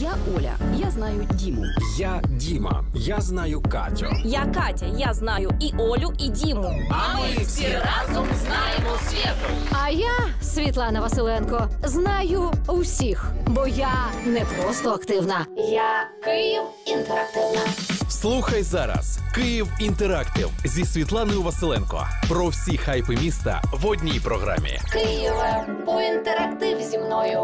Я Оля, я знаю Діму. Я Діма, я знаю Катю. Я Катя, я знаю і Олю, і Діму. А ми всі разом знаємо світу. А я, Світлана Василенко, знаю усіх, бо я не просто активна. Я Київінтерактивна. Слухай зараз «КиївІнтерактив» зі Світланою Василенко. Про всі хайпи міста в одній програмі. Києве, поінтерактив зі мною.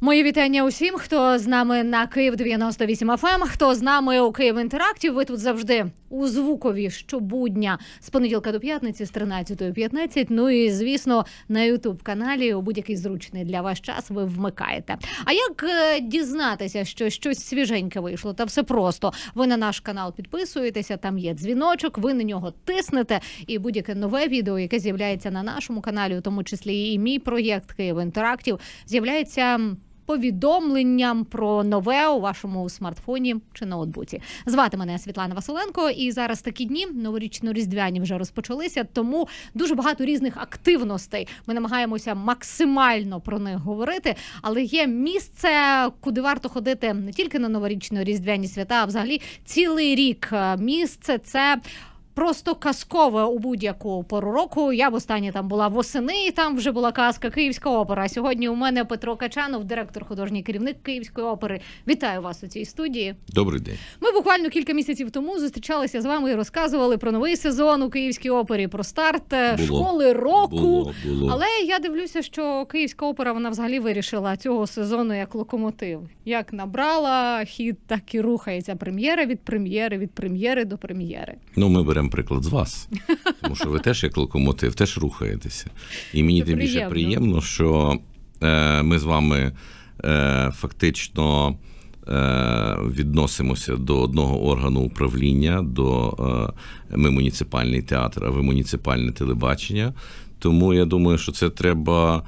Мої вітання усім, хто з нами на Київ 98 FM, хто з нами у «КиївІнтерактив». Ви тут завжди у звукові щобудня з понеділка до п'ятниці з 13:15. Ну і, звісно, на YouTube-каналі у будь-який зручний для вас час ви вмикаєте. А як дізнатися, що щось свіженьке вийшло? Та все просто. Ви на наш канал підписуєтеся, там є дзвіночок, ви на нього тиснете. І будь-яке нове відео, яке з'являється на нашому каналі, у тому числі і мій проєкт «КиївІнтерактив», з'являється повідомленням про нове у вашому смартфоні чи ноутбуці. Звати мене Світлана Василенко, і зараз такі дні, новорічно-різдвяні вже розпочалися, тому дуже багато різних активностей. Ми намагаємося максимально про них говорити, але є місце, куди варто ходити не тільки на новорічно-різдвяні свята, а взагалі цілий рік. Місце – це просто казкове у будь-яку пору року. Я в останнє там була восени, і там вже була казка «Київська опера». Сьогодні у мене Петро Качанов, директор, художній керівник Київської опери. Вітаю вас у цій студії. Добрий день. Ми буквально кілька місяців тому зустрічалися з вами і розказували про новий сезон у Київській опері, про старт школи року. Було. Але я дивлюся, що Київська опера, вона взагалі вирішила цього сезону як локомотив. Як набрала хід, так і рухається прем'єра від прем'єри до прем'єри. Ну, ми беремо приклад з вас, тому що ви теж як локомотив, теж рухаєтеся. І мені тим більше приємно, що ми з вами фактично відносимося до одного органу управління, ми муніципальний театр, а ви муніципальне телебачення. Тому я думаю, що це треба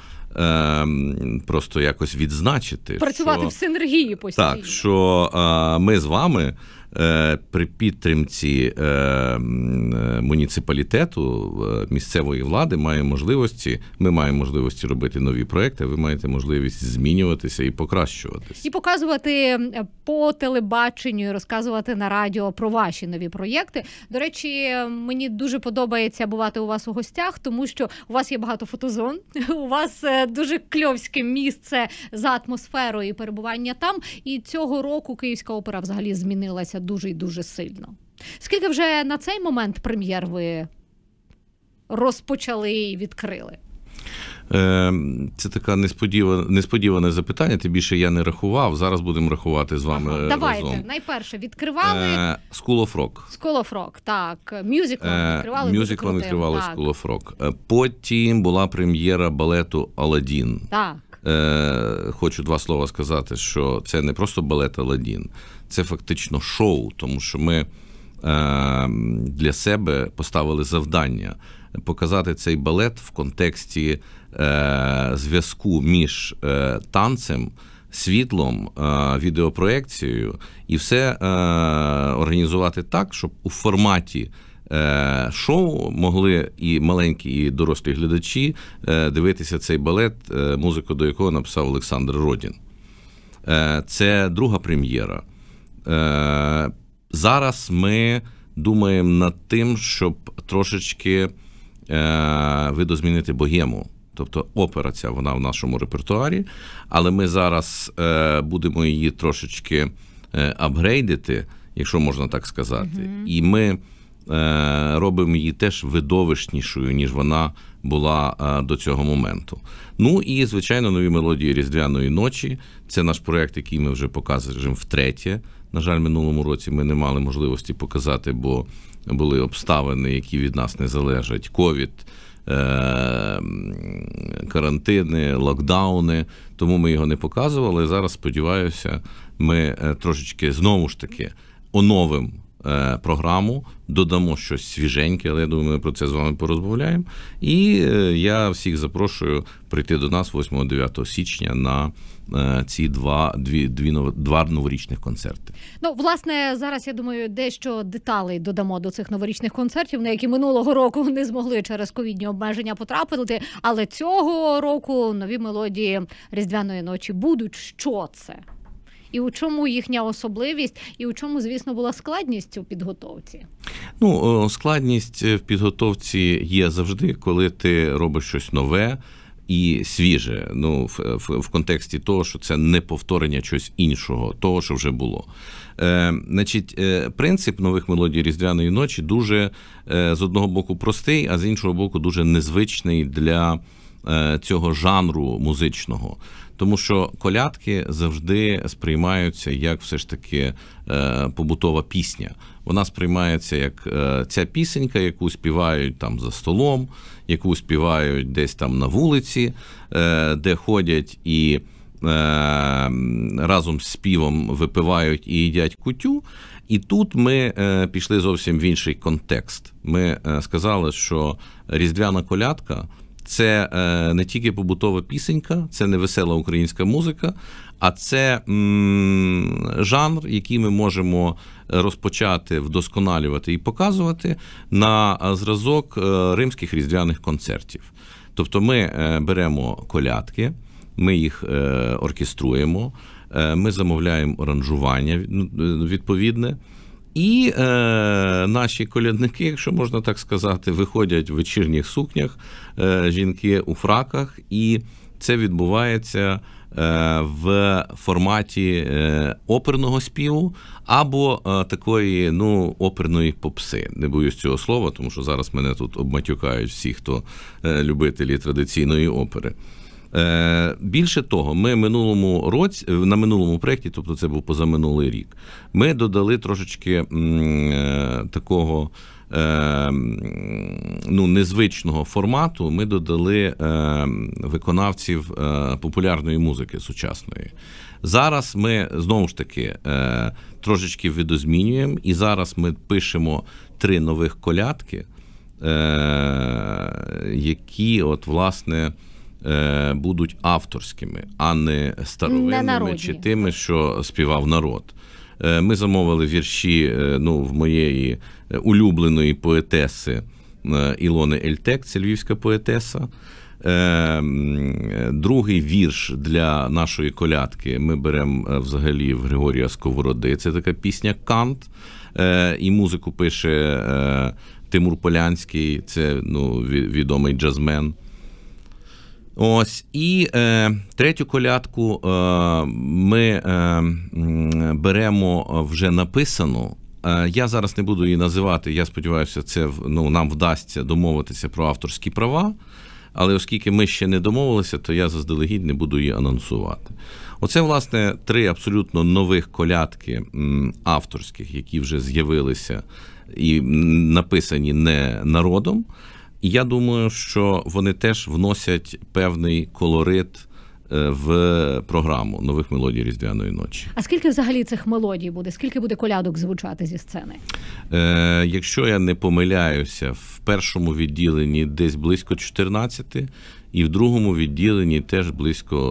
просто якось відзначити. Працювати в синергії постійно. Так, що ми з вами при підтримці муніципалітету, місцевої влади ми маємо можливості робити нові проекти, ви маєте можливість змінюватися і покращуватися. І показувати по телебаченню, розказувати на радіо про ваші нові проєкти. До речі, мені дуже подобається бувати у вас у гостях, тому що у вас є багато фотозон, у вас дуже кльовське місце за атмосферою і перебування там. І цього року Київська опера взагалі змінилася дуже і дуже сильно. Скільки вже на цей момент прем'єр ви розпочали і відкрили? Це таке несподіване запитання, тим більше я не рахував. Зараз будемо рахувати з вами разом. Давайте, найперше, відкривали School of Rock. School of Rock, так. Мюзиклом відкривали School of Rock. Потім була прем'єра балету «Аладдін». Так. Хочу два слова сказати, що це не просто балет «Аладдін», це фактично шоу, тому що ми для себе поставили завдання показати цей балет в контексті зв'язку між танцем, світлом, відеопроєкцією, і все організувати так, щоб у форматі шоу могли і маленькі, і дорослі глядачі дивитися цей балет, музику до якого написав Олександр Родін. Це друга прем'єра. Зараз ми думаємо над тим, щоб трошечки видозмінити «Богему». Тобто опера ця, вона в нашому репертуарі, але ми зараз будемо її трошечки апгрейдити, якщо можна так сказати. І ми робимо її теж видовищнішою, ніж вона була до цього моменту. Ну і, звичайно, нові мелодії «Різдвяної ночі». Це наш проєкт, який ми вже показуємо втретє. На жаль, минулому році ми не мали можливості показати, бо були обставини, які від нас не залежать. Ковід, карантини, локдауни. Тому ми його не показували. Зараз, сподіваюся, ми трошечки знову ж таки оновимо програму, додамо щось свіженьке, але я думаю, ми про це з вами порозмовляємо. І я всіх запрошую прийти до нас 8-9 січня на ці два новорічних концерти. Ну, власне, зараз, я думаю, дещо деталей додамо до цих новорічних концертів, на які минулого року не змогли через ковідні обмеження потрапити, але цього року нові мелодії «Різдвяної ночі» будуть. Що це? І у чому їхня особливість, і у чому, звісно, була складність у підготовці? Ну, складність в підготовці є завжди, коли ти робиш щось нове і свіже, ну, в контексті того, що це не повторення чогось іншого, того, що вже було. Значить, принцип нових мелодій «Різдвяної ночі» дуже, з одного боку, простий, а з іншого боку, дуже незвичний для цього жанру музичного. Тому що колядки завжди сприймаються як все ж таки побутова пісня. Вона сприймається як ця пісенька, яку співають там за столом, яку співають десь там на вулиці, де ходять і разом з співом випивають і їдять кутю. І тут ми пішли зовсім в інший контекст. Ми сказали, що різдвяна колядка – це не тільки побутова пісенька, це не весела українська музика, а це жанр, який ми можемо розпочати, вдосконалювати і показувати на зразок римських різдвяних концертів. Тобто ми беремо колядки, ми їх оркеструємо, ми замовляємо аранжування відповідне, і наші колядники, якщо можна так сказати, виходять в вечірніх сукнях, жінки у фраках, і це відбувається в форматі оперного співу або такої, ну, оперної попси. Не боюсь цього слова, тому що зараз мене тут обматюкають всі, хто любителі традиційної опери. Більше того, ми на минулому проєкті, тобто це був позаминулий рік, ми додали трошечки такого, ну, незвичного формату, ми додали виконавців популярної музики сучасної. Зараз ми, знову ж таки, трошечки видозмінюємо, і зараз ми пишемо 3 нових колядки, які, от, власне, будуть авторськими, а не старовинними чи тими, що співав народ. Ми замовили вірші, ну, в моєї улюбленої поетеси Ілони Ельтек, це львівська поетеса. Другий вірш для нашої колядки ми беремо взагалі в Григорія Сковороди, це така пісня «Кант», і музику пише Тимур Полянський, це, ну, відомий джазмен. Ось, і третю колядку ми беремо вже написану. Я зараз не буду її називати, я сподіваюся, це, ну, нам вдасться домовитися про авторські права, але оскільки ми ще не домовилися, то я заздалегідь не буду її анонсувати. Оце, власне, 3 абсолютно нових колядки авторських, які вже з'явилися і написані не народом. І я думаю, що вони теж вносять певний колорит в програму нових мелодій «Різдвяної ночі». А скільки взагалі цих мелодій буде? Скільки буде колядок звучати зі сцени? Якщо я не помиляюся, в першому відділенні десь близько 14, і в другому відділенні теж близько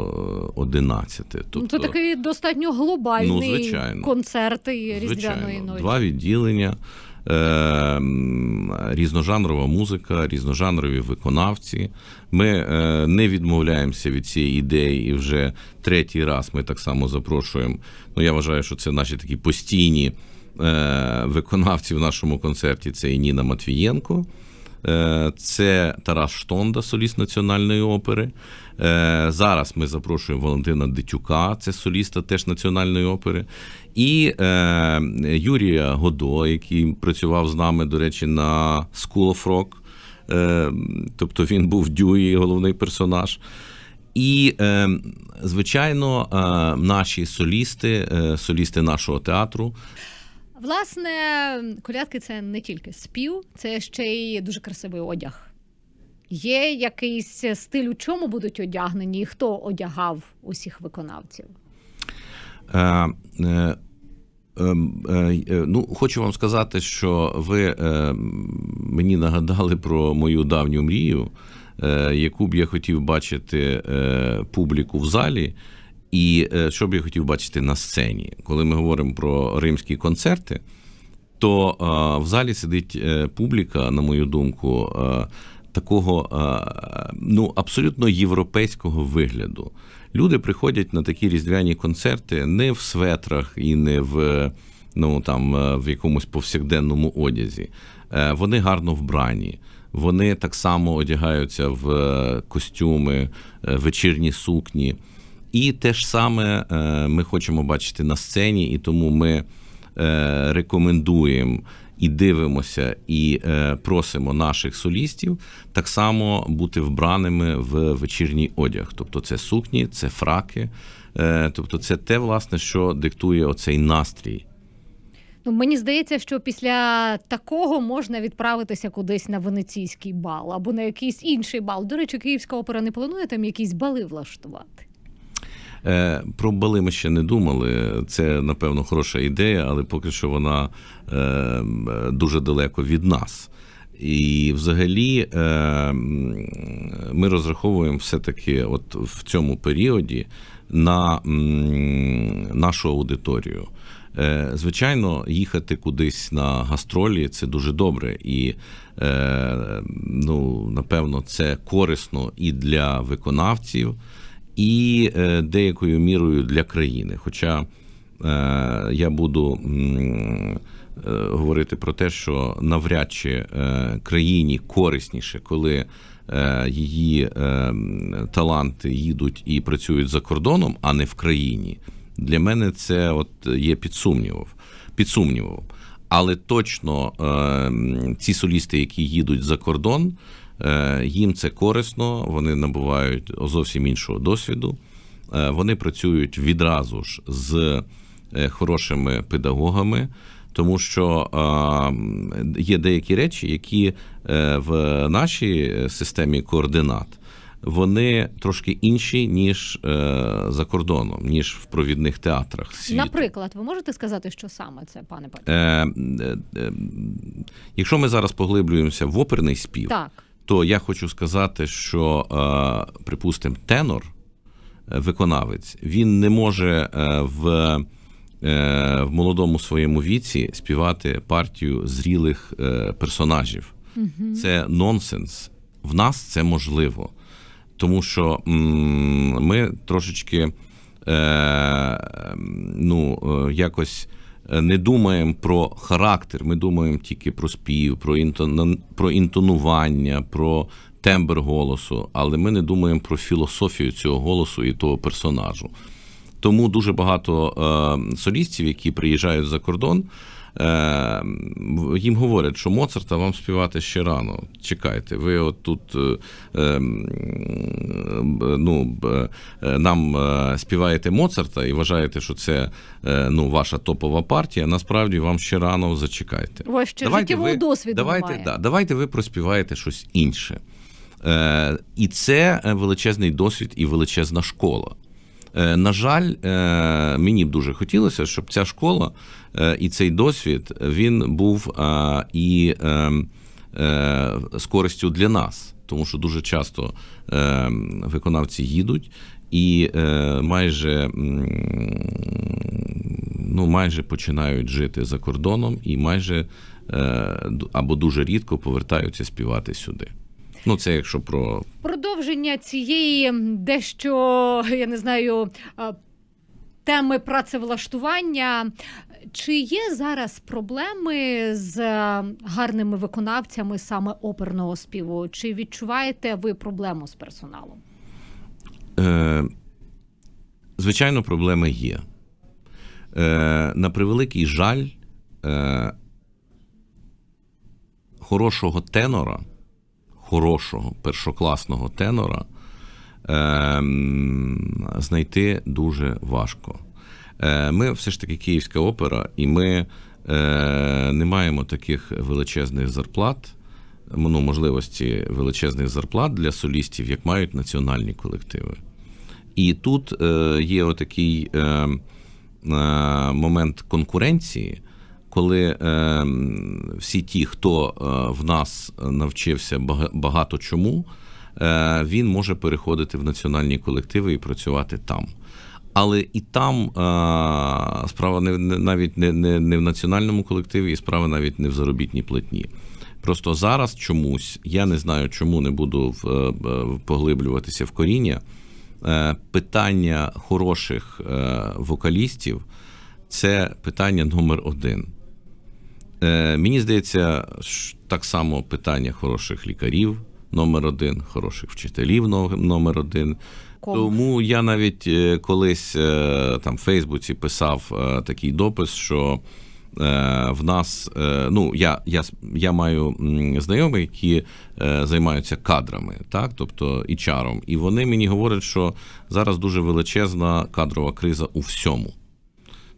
11. Тобто, це такий достатньо глобальний, ну, звичайно, концерт «Різдвяної ночі». 2 відділення. Різножанрова музика, різножанрові виконавці. Ми не відмовляємося від цієї ідеї, і вже 3-й раз ми так само запрошуємо. Ну, я вважаю, що це наші такі постійні виконавці в нашому концерті. Це і Ніна Матвієнко, це Тарас Штонда, соліст Національної опери. Зараз ми запрошуємо Валентина Дитюка, це соліста теж Національної опери. І Юрія Годо, який працював з нами, до речі, на School of Rock. Тобто він був Дюї, головний персонаж. І, звичайно, наші солісти, солісти нашого театру. Власне, колядки – це не тільки спів, це ще й дуже красивий одяг. Є якийсь стиль, у чому будуть одягнені, і хто одягав усіх виконавців? Ну, хочу вам сказати, що ви мені нагадали про мою давню мрію, яку б я хотів бачити публіку в залі, і що б я хотів бачити на сцені. Коли ми говоримо про римські концерти, то в залі сидить публіка, на мою думку, такого, ну, абсолютно європейського вигляду. Люди приходять на такі різдвяні концерти не в светрах і не в, ну, там, в якомусь повсякденному одязі. Вони гарно вбрані. Вони так само одягаються в костюми, вечірні сукні. І те ж саме ми хочемо бачити на сцені, і тому ми рекомендуємо і дивимося, і просимо наших солістів так само бути вбраними в вечірній одяг. Тобто це сукні, це фраки, тобто це те, власне, що диктує оцей настрій. Ну, мені здається, що після такого можна відправитися кудись на венеційський бал або на якийсь інший бал. До речі, Київська опера не планує там якісь бали влаштувати? Про бали ми ще не думали. Це, напевно, хороша ідея, але поки що вона дуже далеко від нас. І взагалі ми розраховуємо все-таки от в цьому періоді на нашу аудиторію. Звичайно, їхати кудись на гастролі – це дуже добре. І, ну, напевно, це корисно і для виконавців, і деякою мірою для країни. Хоча я буду говорити про те, що навряд чи країні корисніше, коли її таланти їдуть і працюють за кордоном, а не в країні. Для мене це от є під сумнівом. Але точно ці солісти, які їдуть за кордон, їм це корисно, вони набувають зовсім іншого досвіду, вони працюють відразу ж з хорошими педагогами, тому що є деякі речі, які в нашій системі координат, вони трошки інші, ніж за кордоном, ніж в провідних театрах світу. Наприклад, ви можете сказати, що саме це, пане Петро? Якщо ми зараз поглиблюємося в оперний спів, так, то я хочу сказати, що, припустимо, тенор, виконавець, він не може в молодому своєму віці співати партію зрілих персонажів. Угу. Це нонсенс. В нас це можливо. Тому що ми трошечки, ну, якось не думаємо про характер, ми думаємо тільки про спів, про інтонування, про тембр голосу, але ми не думаємо про філософію цього голосу і того персонажу. Тому дуже багато солістів, які приїжджають за кордон, їм говорять, що Моцарта вам співати ще рано, чекайте, ви от тут, ну, нам співаєте Моцарта і вважаєте, що це, ну, ваша топова партія, насправді вам ще рано, зачекайте. Ось ще життєвого досвіду немає. Давайте ви проспіваєте щось інше. І це величезний досвід і величезна школа. На жаль, мені б дуже хотілося, щоб ця школа і цей досвід, він був і з користю для нас. Тому що дуже часто виконавці їдуть і майже починають жити за кордоном і майже або дуже рідко повертаються співати сюди. Ну, це якщо про... Продовження цієї дещо, я не знаю, теми працевлаштування. Чи є зараз проблеми з гарними виконавцями саме оперного співу? Чи відчуваєте ви проблему з персоналом? Звичайно, проблеми є. На превеликий жаль, хорошого тенора, хорошого, першокласного тенора знайти дуже важко. Ми все ж таки Київська опера, і ми не маємо таких величезних зарплат, ну, можливості величезних зарплат для солістів, як мають національні колективи. І тут є отакий момент конкуренції, коли всі ті, хто в нас навчився багато чому, він може переходити в національні колективи і працювати там. Але і там справа навіть не в національному колективі, і справа навіть не в заробітній платні. Просто зараз чомусь, я не знаю чому, не буду поглиблюватися в коріння, питання хороших вокалістів – це питання номер один. Мені здається, так само питання хороших лікарів номер один, хороших вчителів номер один. Тому я навіть колись там в Фейсбуці писав такий допис, що в нас, ну, я маю знайомих, які займаються кадрами, так, тобто HR-ом, і вони мені говорять, що зараз дуже величезна кадрова криза у всьому.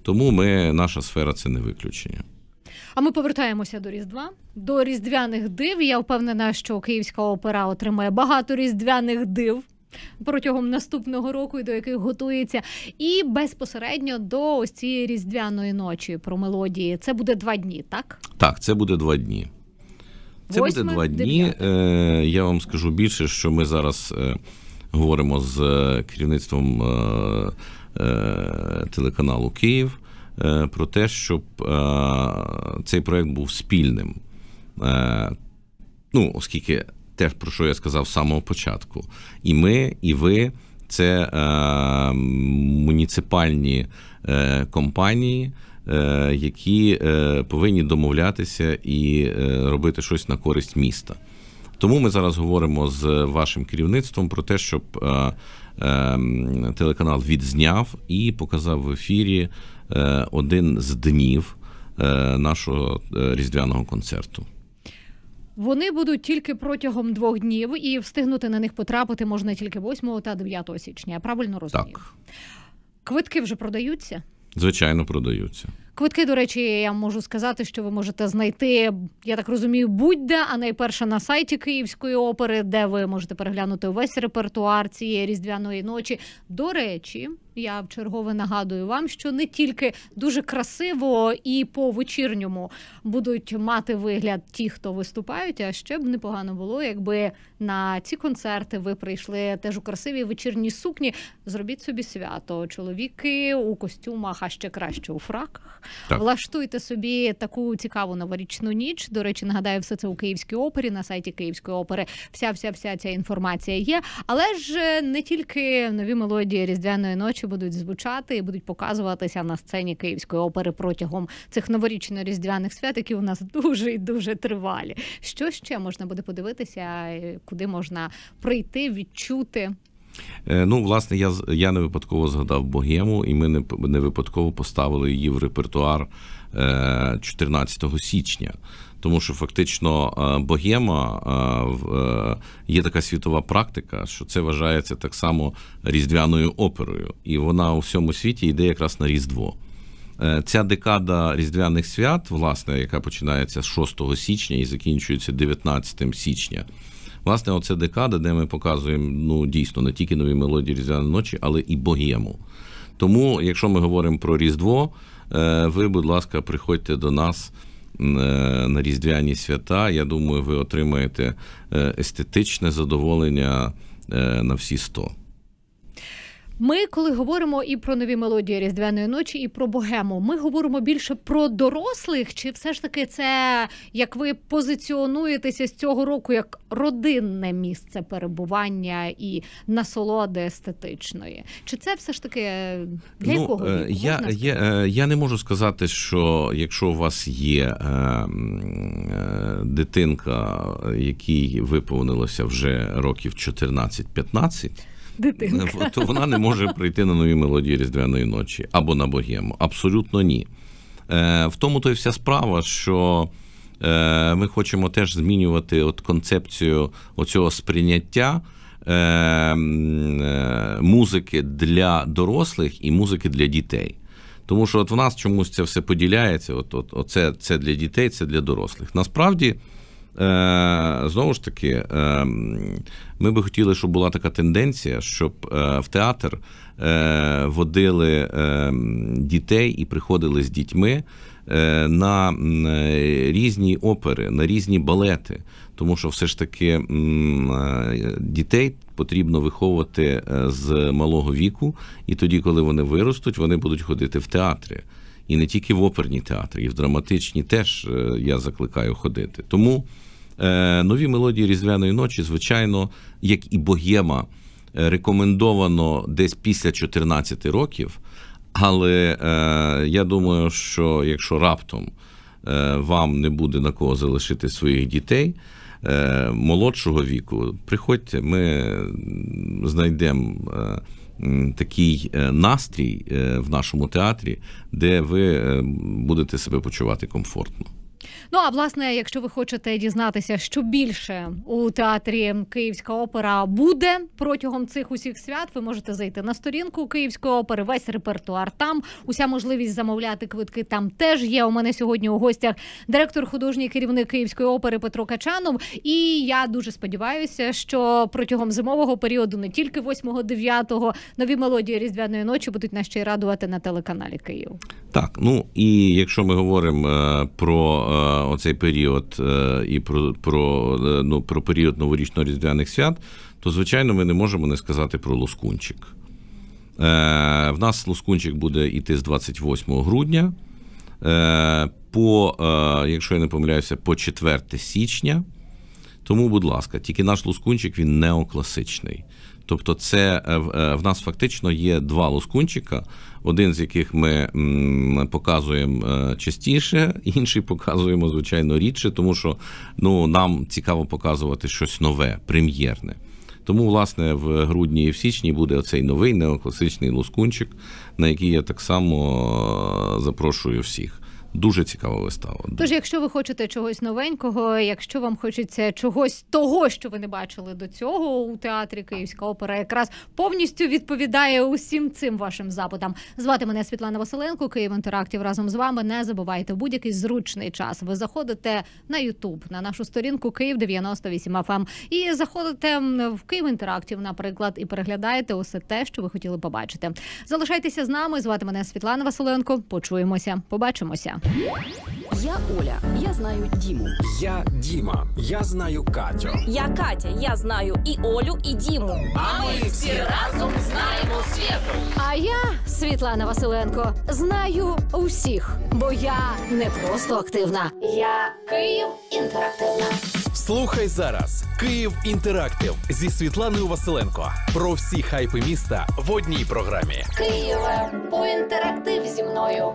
Тому наша сфера – це не виключення. А ми повертаємося до Різдва, до різдвяних див. Я впевнена, що Київська опера отримає багато різдвяних див протягом наступного року, і до яких готується, і безпосередньо до ось цієї різдвяної ночі про мелодії. Це буде 2 дні, так? Так, це буде 2 дні. Це 8, буде 2 дні. 9. Я вам скажу більше, що ми зараз говоримо з керівництвом телеканалу «Київ» про те, щоб цей проєкт був спільним. Ну, оскільки те, про що я сказав з самого початку. І ми, і ви – це муніципальні компанії, які повинні домовлятися і робити щось на користь міста. Тому ми зараз говоримо з вашим керівництвом про те, щоб телеканал відзняв і показав в ефірі один з днів нашого різдвяного концерту. Вони будуть тільки протягом 2 днів, і встигнути на них потрапити можна тільки 8 та 9 січня. Я правильно розумію? Так. Квитки вже продаються? Звичайно, продаються. Квитки, до речі, я можу сказати, що ви можете знайти, я так розумію, будь-де, а найперше на сайті Київської опери, де ви можете переглянути весь репертуар цієї різдвяної ночі. До речі, я вчергове нагадую вам, що не тільки дуже красиво і по-вечірньому будуть мати вигляд ті, хто виступають, а ще б непогано було, якби на ці концерти ви прийшли теж у красивій вечірній сукні. Зробіть собі свято. Чоловіки у костюмах, а ще краще у фраках. Так. Влаштуйте собі таку цікаву новорічну ніч. До речі, нагадаю, все це у Київській опері, на сайті Київської опери вся ця інформація є. Але ж не тільки нові мелодії різдвяної ночі будуть звучати і будуть показуватися на сцені Київської опери протягом цих новорічно-різдвяних свят, які у нас дуже і дуже тривалі. Що ще можна буде подивитися, куди можна прийти, відчути? Ну, власне, я не випадково згадав Богему, і ми не випадково поставили її в репертуар 14 січня. Тому що, фактично, Богема, є така світова практика, що це вважається так само різдвяною оперою. І вона у всьому світі йде якраз на Різдво. Ця декада різдвяних свят, власне, яка починається з 6 січня і закінчується 19 січня, власне, оце декада, де ми показуємо, ну, дійсно, не тільки нові мелодії різдвяної ночі, але і богему. Тому, якщо ми говоримо про Різдво, ви, будь ласка, приходьте до нас на різдвяні свята. Я думаю, ви отримаєте естетичне задоволення на всі 100. Ми, коли говоримо і про нові мелодії різдвяної ночі, і про богему, ми говоримо більше про дорослих, чи все ж таки це, як ви позиціонуєтеся з цього року, як родинне місце перебування і насолоди естетичної? Чи це все ж таки для якого? Я не можу сказати, що якщо у вас є дитинка, якій виповнилося вже років 14-15, дитинка, то вона не може прийти на нові мелодії різдвяної ночі або на богему. Абсолютно ні. В тому то й вся справа, що ми хочемо теж змінювати от концепцію оцього сприйняття музики для дорослих і музики для дітей. Тому що от в нас чомусь це все поділяється. Це для дітей, це для дорослих. Насправді знову ж таки, ми би хотіли, щоб була така тенденція, щоб в театр водили дітей і приходили з дітьми на різні опери, на різні балети. Тому що все ж таки дітей потрібно виховувати з малого віку, і тоді, коли вони виростуть, вони будуть ходити в театри. І не тільки в оперні театри, і в драматичні теж я закликаю ходити. Тому нові мелодії «Різдвяної ночі», звичайно, як і «Богема», рекомендовано десь після 14 років, але я думаю, що якщо раптом вам не буде на кого залишити своїх дітей молодшого віку, приходьте, ми знайдемо такий настрій в нашому театрі, де ви будете себе почувати комфортно. Ну, а власне, якщо ви хочете дізнатися, що більше у театрі Київська опера буде протягом цих усіх свят, ви можете зайти на сторінку Київської опери, весь репертуар там, уся можливість замовляти квитки там теж є. У мене сьогодні у гостях директор, художній керівник Київської опери Петро Качанов. І я дуже сподіваюся, що протягом зимового періоду не тільки 8-9 нові мелодії «Різдвяної ночі» будуть нас ще й радувати на телеканалі Київ. Так, ну і якщо ми говоримо про оцей період і про період новорічно-різдвяних свят, то, звичайно, ми не можемо не сказати про Лускунчик. В нас Лускунчик буде йти з 28 грудня, якщо я не помиляюся, по 4 січня. Тому, будь ласка, тільки наш Лускунчик, він неокласичний. Тобто це в нас фактично є два Лускунчика, один з яких ми показуємо частіше, інший показуємо, звичайно, рідше, тому що нам цікаво показувати щось нове, прем'єрне. Тому, власне, в грудні і в січні буде оцей новий неокласичний Лускунчик, на який я так само запрошую всіх. Дуже цікава вистава. Тож, якщо ви хочете чогось новенького, якщо вам хочеться чогось того, що ви не бачили до цього у театрі Київська опера, якраз повністю відповідає усім цим вашим запитам. Звати мене Світлана Василенко, «КиївІнтерактив» разом з вами. Не забувайте, в будь-який зручний час ви заходите на YouTube, на нашу сторінку «Київ98FM» і заходите в «КиївІнтерактив», наприклад, і переглядаєте усе те, що ви хотіли побачити. Залишайтеся з нами. Звати мене Світлана Василенко. Почуємося, побачимося. Я Оля, я знаю Діму. Я Діма, я знаю Катю. Я Катя, я знаю і Олю, і Діму. А ми всі разом знаємо світу. А я, Світлана Василенко, знаю усіх, бо я не просто активна. Я Київ-Інтерактивна. Слухай зараз «КиївІнтерактив» зі Світланою Василенко. Про всі хайпи міста в одній програмі. Києва, по інтерактив зі мною.